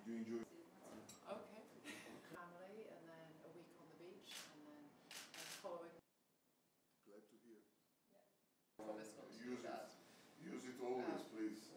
Did you enjoy it? Okay. Family, and then a week on the beach, and then following. Glad to hear. Yeah. Promise not to do that. Use it always, please.